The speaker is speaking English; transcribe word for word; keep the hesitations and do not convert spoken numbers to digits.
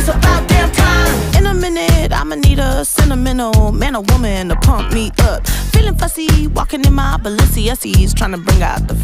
It's about damn time. In a minute, I'ma need a sentimental man or woman to pump me up. Feeling fussy, walking in my Balenciaga's, trying to bring out the